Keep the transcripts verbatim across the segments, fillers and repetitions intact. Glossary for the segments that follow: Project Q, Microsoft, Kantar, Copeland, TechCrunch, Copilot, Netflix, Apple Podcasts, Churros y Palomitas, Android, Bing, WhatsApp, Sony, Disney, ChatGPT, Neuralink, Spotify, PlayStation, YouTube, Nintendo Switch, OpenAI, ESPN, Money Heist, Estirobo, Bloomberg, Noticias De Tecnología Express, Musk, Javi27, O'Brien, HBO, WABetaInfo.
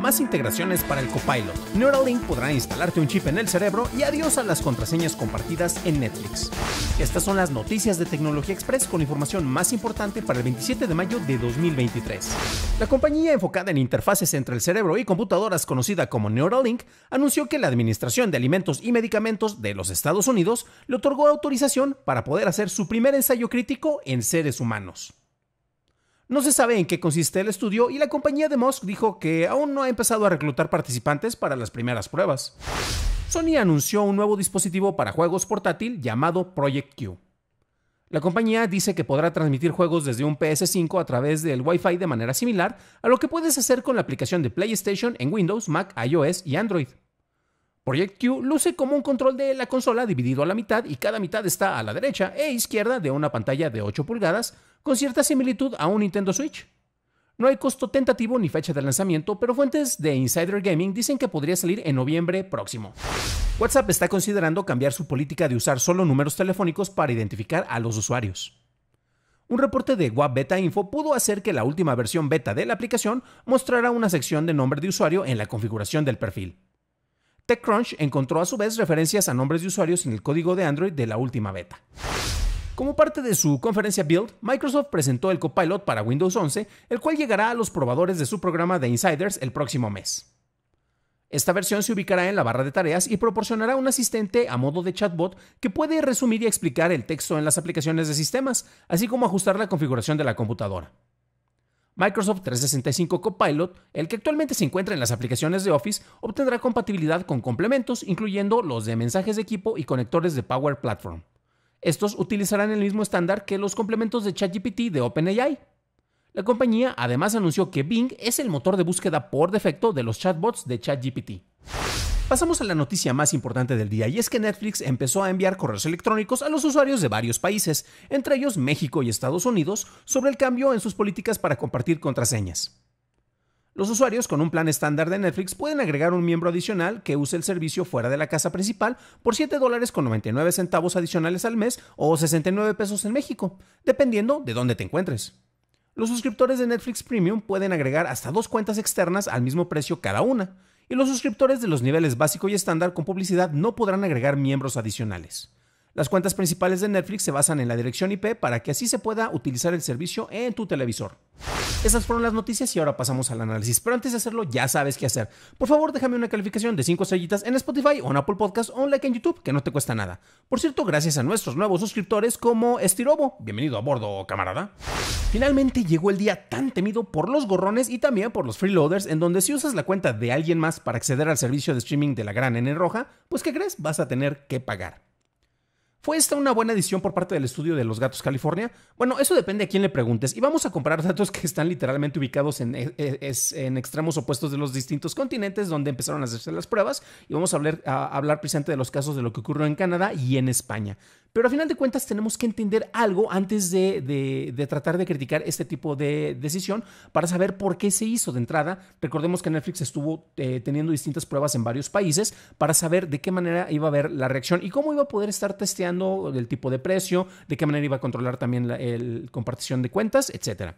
más integraciones para el Copilot. Neuralink podrá instalarte un chip en el cerebro y adiós a las contraseñas compartidas en Netflix. Estas son las noticias de Tecnología Express con información más importante para el veintisiete de mayo de dos mil veintitrés. La compañía enfocada en interfaces entre el cerebro y computadoras, conocida como Neuralink, anunció que la Administración de Alimentos y Medicamentos de los Estados Unidos le otorgó autorización para poder hacer su primer ensayo clínico en seres humanos. No se sabe en qué consiste el estudio y la compañía de Musk dijo que aún no ha empezado a reclutar participantes para las primeras pruebas. Sony anunció un nuevo dispositivo para juegos portátil llamado Project Q. La compañía dice que podrá transmitir juegos desde un P S cinco a través del Wi-Fi de manera similar a lo que puedes hacer con la aplicación de PlayStation en Windows, Mac, iOS y Android. Project Q luce como un control de la consola dividido a la mitad y cada mitad está a la derecha e izquierda de una pantalla de ocho pulgadas con cierta similitud a un Nintendo Switch. No hay costo tentativo ni fecha de lanzamiento, pero fuentes de Insider Gaming dicen que podría salir en noviembre próximo. WhatsApp está considerando cambiar su política de usar solo números telefónicos para identificar a los usuarios. Un reporte de WABetaInfo pudo hacer que la última versión beta de la aplicación mostrara una sección de nombre de usuario en la configuración del perfil. TechCrunch encontró a su vez referencias a nombres de usuarios en el código de Android de la última beta. Como parte de su conferencia Build, Microsoft presentó el Copilot para Windows once, el cual llegará a los probadores de su programa de Insiders el próximo mes. Esta versión se ubicará en la barra de tareas y proporcionará un asistente a modo de chatbot que puede resumir y explicar el texto en las aplicaciones de sistemas, así como ajustar la configuración de la computadora. Microsoft trescientos sesenta y cinco Copilot, el que actualmente se encuentra en las aplicaciones de Office, obtendrá compatibilidad con complementos, incluyendo los de mensajes de equipo y conectores de Power Platform. Estos utilizarán el mismo estándar que los complementos de ChatGPT de OpenAI. La compañía además anunció que Bing es el motor de búsqueda por defecto de los chatbots de ChatGPT. Pasamos a la noticia más importante del día, y es que Netflix empezó a enviar correos electrónicos a los usuarios de varios países, entre ellos México y Estados Unidos, sobre el cambio en sus políticas para compartir contraseñas. Los usuarios con un plan estándar de Netflix pueden agregar un miembro adicional que use el servicio fuera de la casa principal por siete dólares con noventa y nueve centavos adicionales al mes o sesenta y nueve pesos en México, dependiendo de dónde te encuentres. Los suscriptores de Netflix Premium pueden agregar hasta dos cuentas externas al mismo precio cada una, y los suscriptores de los niveles básico y estándar con publicidad no podrán agregar miembros adicionales. Las cuentas principales de Netflix se basan en la dirección I P para que así se pueda utilizar el servicio en tu televisor. Esas fueron las noticias y ahora pasamos al análisis, pero antes de hacerlo ya sabes qué hacer. Por favor, déjame una calificación de cinco estrellitas en Spotify o en Apple Podcasts o un like en YouTube, que no te cuesta nada. Por cierto, gracias a nuestros nuevos suscriptores como Estirobo, bienvenido a bordo, camarada. Finalmente llegó el día tan temido por los gorrones y también por los freeloaders, en donde si usas la cuenta de alguien más para acceder al servicio de streaming de la gran N roja, pues ¿qué crees? Vas a tener que pagar. ¿Fue esta una buena edición por parte del estudio de Los Gatos California? Bueno, eso depende a quién le preguntes, y vamos a comparar datos que están literalmente ubicados en, en extremos opuestos de los distintos continentes donde empezaron a hacerse las pruebas, y vamos a hablar, a hablar precisamente de los casos de lo que ocurrió en Canadá y en España. Pero a final de cuentas tenemos que entender algo antes de, de, de tratar de criticar este tipo de decisión para saber por qué se hizo de entrada. Recordemos que Netflix estuvo eh, teniendo distintas pruebas en varios países para saber de qué manera iba a haber la reacción y cómo iba a poder estar testeando el tipo de precio, de qué manera iba a controlar también la el compartición de cuentas, etcétera.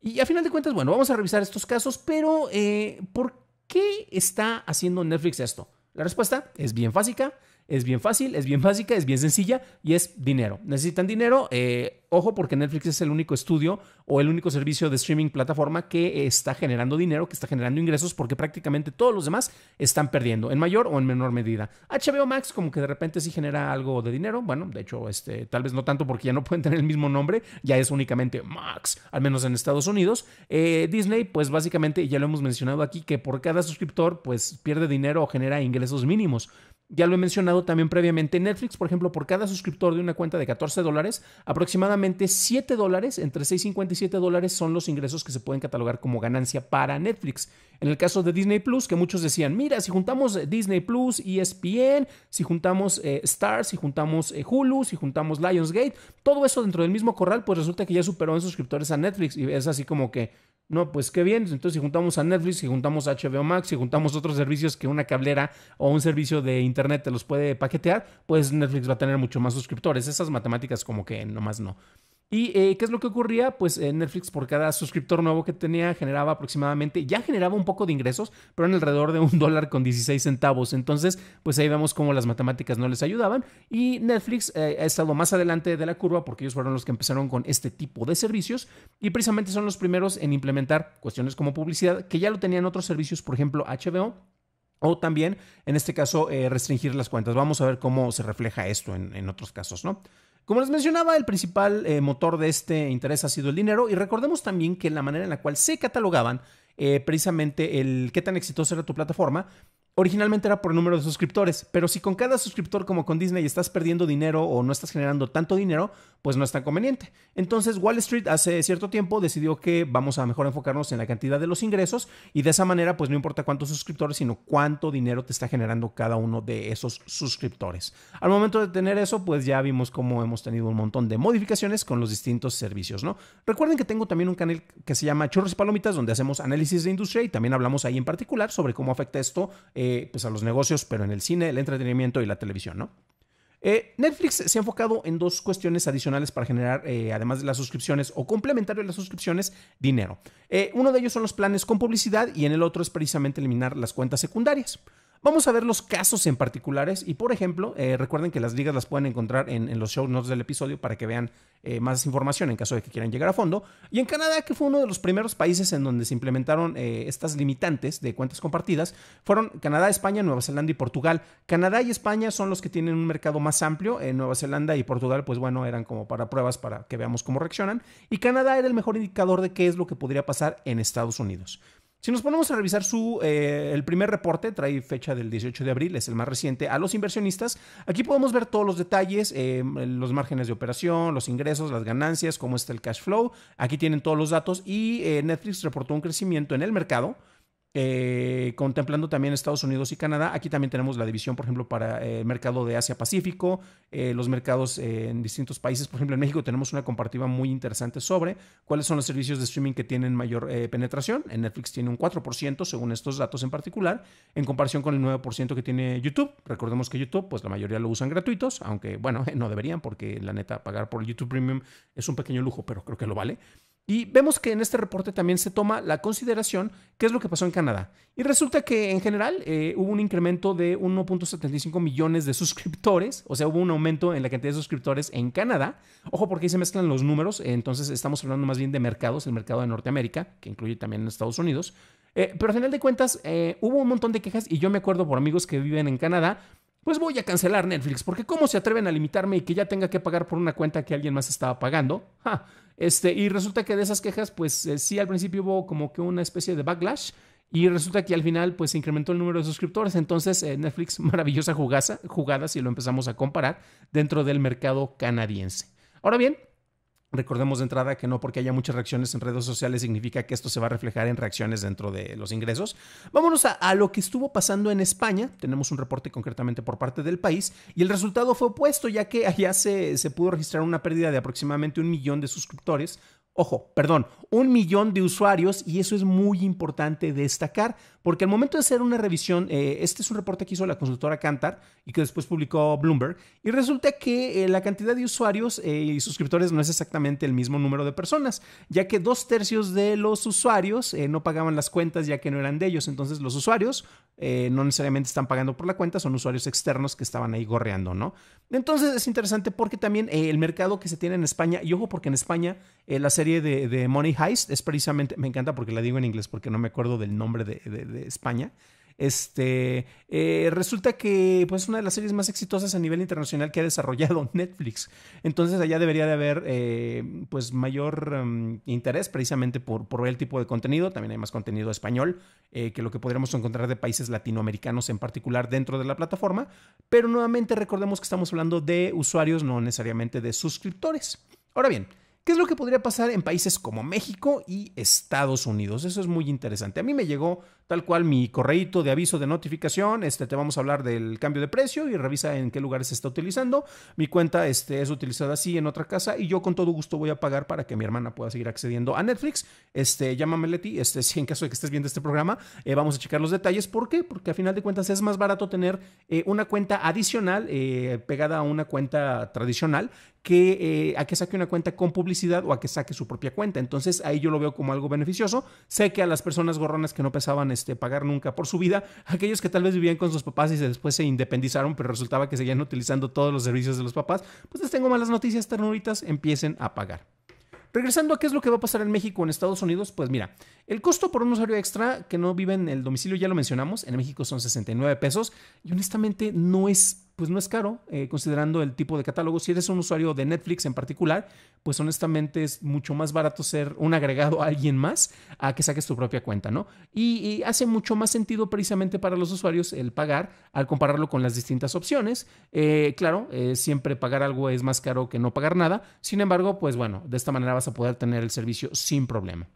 Y a final de cuentas, bueno, vamos a revisar estos casos, pero eh, ¿por qué está haciendo Netflix esto? La respuesta es bien básica. Es bien fácil, es bien básica, es bien sencilla y es dinero. Necesitan dinero. Eh, ojo, porque Netflix es el único estudio o el único servicio de streaming plataforma que está generando dinero, que está generando ingresos, porque prácticamente todos los demás están perdiendo en mayor o en menor medida. H B O Max como que de repente sí genera algo de dinero. Bueno, de hecho, este, tal vez no tanto porque ya no pueden tener el mismo nombre. Ya es únicamente Max, al menos en Estados Unidos. Eh, Disney, pues básicamente, ya lo hemos mencionado aquí, que por cada suscriptor pues pierde dinero o genera ingresos mínimos. Ya lo he mencionado también previamente. Netflix, por ejemplo, por cada suscriptor de una cuenta de catorce dólares, aproximadamente siete dólares, entre seis cincuenta y siete dólares son los ingresos que se pueden catalogar como ganancia para Netflix. En el caso de Disney Plus, que muchos decían, mira, si juntamos Disney Plus, E S P N, si juntamos eh, Stars, si juntamos eh, Hulu, si juntamos Lionsgate, todo eso dentro del mismo corral, pues resulta que ya superó en suscriptores a Netflix y es así como que... No, pues qué bien. Entonces, si juntamos a Netflix, si juntamos a H B O Max, si juntamos otros servicios que una cablera o un servicio de internet te los puede paquetear, pues Netflix va a tener mucho más suscriptores. Esas matemáticas como que nomás no. ¿Y eh, qué es lo que ocurría? Pues eh, Netflix, por cada suscriptor nuevo que tenía, generaba aproximadamente, ya generaba un poco de ingresos, pero en alrededor de un dólar con dieciséis centavos. Entonces, pues ahí vemos cómo las matemáticas no les ayudaban. Y Netflix eh, ha estado más adelante de la curva porque ellos fueron los que empezaron con este tipo de servicios. Y precisamente son los primeros en implementar cuestiones como publicidad, que ya lo tenían otros servicios, por ejemplo, H B O. O también, en este caso, eh, restringir las cuentas. Vamos a ver cómo se refleja esto en, en otros casos, ¿no? Como les mencionaba, el principal eh, motor de este interés ha sido el dinero. Y recordemos también que la manera en la cual se catalogaban eh, precisamente el qué tan exitosa era tu plataforma, originalmente era por número de suscriptores. Pero si con cada suscriptor, como con Disney, estás perdiendo dinero o no estás generando tanto dinero, pues no es tan conveniente. Entonces Wall Street hace cierto tiempo decidió que vamos a mejor enfocarnos en la cantidad de los ingresos. Y de esa manera, pues no importa cuántos suscriptores, sino cuánto dinero te está generando cada uno de esos suscriptores. Al momento de tener eso, pues ya vimos cómo hemos Hemos tenido un montón de modificaciones con los distintos servicios, ¿no? Recuerden que tengo también un canal que se llama Churros y Palomitas, donde hacemos análisis de industria y también hablamos ahí en particular sobre cómo afecta esto eh, pues a los negocios, pero en el cine, el entretenimiento y la televisión, ¿no? Eh, Netflix se ha enfocado en dos cuestiones adicionales para generar, eh, además de las suscripciones o complementario a las suscripciones, dinero. Eh, uno de ellos son los planes con publicidad y en el otro es precisamente eliminar las cuentas secundarias. Vamos a ver los casos en particulares y, por ejemplo, eh, recuerden que las ligas las pueden encontrar en, en los show notes del episodio para que vean eh, más información en caso de que quieran llegar a fondo. Y en Canadá, que fue uno de los primeros países en donde se implementaron eh, estas limitantes de cuentas compartidas, fueron Canadá, España, Nueva Zelanda y Portugal. Canadá y España son los que tienen un mercado más amplio. Eh, Nueva Zelanda y Portugal, pues bueno, eran como para pruebas para que veamos cómo reaccionan. Y Canadá era el mejor indicador de qué es lo que podría pasar en Estados Unidos. Si nos ponemos a revisar su, eh, el primer reporte, trae fecha del dieciocho de abril, es el más reciente, a los inversionistas. Aquí podemos ver todos los detalles, eh, los márgenes de operación, los ingresos, las ganancias, cómo está el cash flow. Aquí tienen todos los datos y eh, Netflix reportó un crecimiento en el mercado. Eh, contemplando también Estados Unidos y Canadá. Aquí también tenemos la división, por ejemplo, para el eh, mercado de Asia-Pacífico, eh, los mercados eh, en distintos países. Por ejemplo, en México tenemos una comparativa muy interesante sobre cuáles son los servicios de streaming que tienen mayor eh, penetración. En Netflix tiene un cuatro por ciento, según estos datos en particular, en comparación con el nueve por ciento que tiene YouTube. Recordemos que YouTube, pues la mayoría lo usan gratuitos, aunque, bueno, eh, no deberían, porque la neta, pagar por YouTube Premium es un pequeño lujo, pero creo que lo vale. Y vemos que en este reporte también se toma la consideración qué es lo que pasó en Canadá. Y resulta que en general eh, hubo un incremento de uno punto setenta y cinco millones de suscriptores. O sea, hubo un aumento en la cantidad de suscriptores en Canadá. Ojo, porque ahí se mezclan los números. Eh, entonces estamos hablando más bien de mercados, el mercado de Norteamérica, que incluye también Estados Unidos. Eh, pero al final de cuentas eh, hubo un montón de quejas y yo me acuerdo por amigos que viven en Canadá. Pues voy a cancelar Netflix, porque ¿cómo se atreven a limitarme y que ya tenga que pagar por una cuenta que alguien más estaba pagando? ¡Ja! Este, y resulta que de esas quejas, pues eh, sí, al principio hubo como que una especie de backlash y resulta que al final pues se incrementó el número de suscriptores. Entonces eh, Netflix, maravillosa jugaza, jugada si lo empezamos a comparar dentro del mercado canadiense. Ahora bien, recordemos de entrada que no porque haya muchas reacciones en redes sociales significa que esto se va a reflejar en reacciones dentro de los ingresos. Vámonos a, a lo que estuvo pasando en España. Tenemos un reporte concretamente por parte del país y el resultado fue opuesto, ya que allá se, se pudo registrar una pérdida de aproximadamente un millón de suscriptores. Ojo, perdón, un millón de usuarios, y eso es muy importante destacar porque al momento de hacer una revisión, eh, este es un reporte que hizo la consultora Kantar y que después publicó Bloomberg, y resulta que eh, la cantidad de usuarios eh, y suscriptores no es exactamente el mismo número de personas, ya que dos tercios de los usuarios eh, no pagaban las cuentas ya que no eran de ellos. Entonces los usuarios eh, no necesariamente están pagando por la cuenta, son usuarios externos que estaban ahí gorreando, ¿no? Entonces es interesante porque también eh, el mercado que se tiene en España, y ojo porque en España eh, las serie de, de Money Heist es precisamente, me encanta porque la digo en inglés porque no me acuerdo del nombre de, de, de España. Este, eh, resulta que pues, es una de las series más exitosas a nivel internacional que ha desarrollado Netflix. Entonces allá debería de haber eh, pues, mayor um, interés precisamente por, por el tipo de contenido. También hay más contenido español eh, que lo que podríamos encontrar de países latinoamericanos en particular dentro de la plataforma. Pero nuevamente recordemos que estamos hablando de usuarios, no necesariamente de suscriptores. Ahora bien, ¿qué es lo que podría pasar en países como México y Estados Unidos? Eso es muy interesante. A mí me llegó tal cual mi correíto de aviso de notificación. Este, te vamos a hablar del cambio de precio y revisa en qué lugares se está utilizando. Mi cuenta este, es utilizada así en otra casa y yo con todo gusto voy a pagar para que mi hermana pueda seguir accediendo a Netflix. Este, llámame Leti, este, si en caso de que estés viendo este programa, eh, vamos a checar los detalles. ¿Por qué? Porque al final de cuentas es más barato tener eh, una cuenta adicional eh, pegada a una cuenta tradicional que, eh, a que saque una cuenta con publicidad o a que saque su propia cuenta. Entonces ahí yo lo veo como algo beneficioso. Sé que a las personas gorronas que no pesaban este, pagar nunca por su vida, aquellos que tal vez vivían con sus papás y después se independizaron, pero resultaba que seguían utilizando todos los servicios de los papás, pues les tengo malas noticias, ternuritas, empiecen a pagar. Regresando a qué es lo que va a pasar en México o en Estados Unidos, pues mira, el costo por un usuario extra que no vive en el domicilio, ya lo mencionamos, en México son sesenta y nueve pesos y honestamente no es, pues no es caro, eh, considerando el tipo de catálogo. Si eres un usuario de Netflix en particular, pues honestamente es mucho más barato ser un agregado a alguien más a que saques tu propia cuenta, ¿no? Y, y hace mucho más sentido precisamente para los usuarios el pagar al compararlo con las distintas opciones. Eh, claro, eh, siempre pagar algo es más caro que no pagar nada. Sin embargo, pues bueno, de esta manera vas a poder tener el servicio sin problema.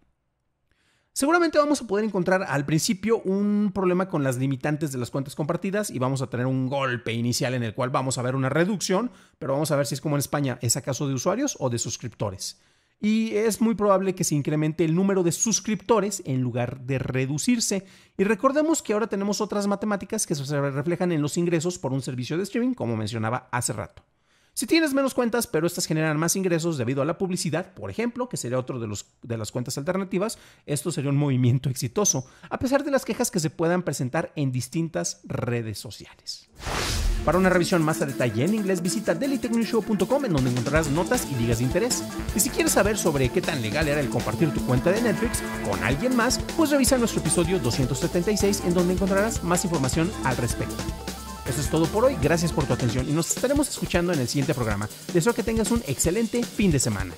Seguramente vamos a poder encontrar al principio un problema con las limitantes de las cuentas compartidas y vamos a tener un golpe inicial en el cual vamos a ver una reducción, pero vamos a ver si es como en España, ¿es acaso de usuarios o de suscriptores? Y es muy probable que se incremente el número de suscriptores en lugar de reducirse. Y recordemos que ahora tenemos otras matemáticas que se reflejan en los ingresos por un servicio de streaming, como mencionaba hace rato. Si tienes menos cuentas, pero estas generan más ingresos debido a la publicidad, por ejemplo, que sería otro de, los, de las cuentas alternativas, esto sería un movimiento exitoso, a pesar de las quejas que se puedan presentar en distintas redes sociales. Para una revisión más a detalle en inglés, visita delitechnewshow punto com, en donde encontrarás notas y ligas de interés. Y si quieres saber sobre qué tan legal era el compartir tu cuenta de Netflix con alguien más, pues revisa nuestro episodio doscientos setenta y seis, en donde encontrarás más información al respecto. Eso es todo por hoy, gracias por tu atención y nos estaremos escuchando en el siguiente programa. Deseo que tengas un excelente fin de semana.